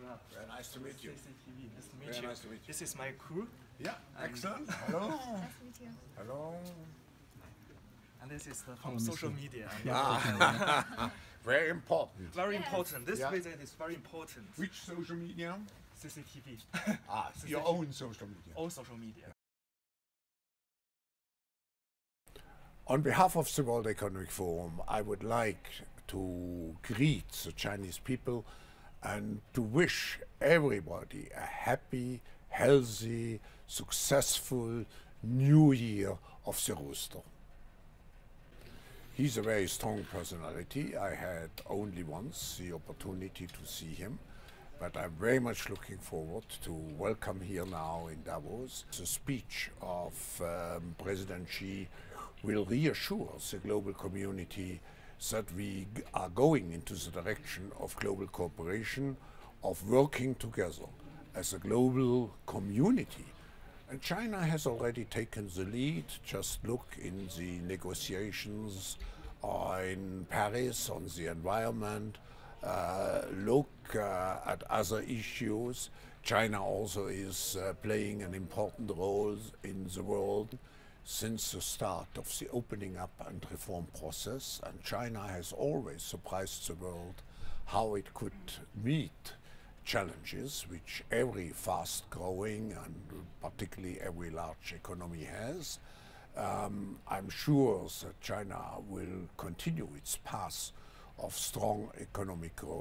Schwab. Very nice to meet you. CCTV. Nice to meet you. Nice to meet you. This is my crew. Yeah, excellent. Hello. Nice to meet you. Hello. And this is from social media. Yeah. Very important. Very important. This visit is very important. Which social media? CCTV. Ah, CCTV. Your own social media. All social media. Yeah. On behalf of the World Economic Forum, I would like to greet the Chinese people and to wish everybody a happy, healthy, successful new year of the rooster. He's a very strong personality. I had only once the opportunity to see him, but I'm very much looking forward to welcome here now in Davos. The speech of President Xi will reassure the global community that we are going into the direction of global cooperation, of working together as a global community. And China has already taken the lead. Just look in the negotiations in Paris on the environment, look at other issues. China also is playing an important role in the world since the start of the opening up and reform process, and China has always surprised the world how it could meet challenges which every fast-growing and particularly every large economy has. I'm sure that China will continue its path of strong economic growth.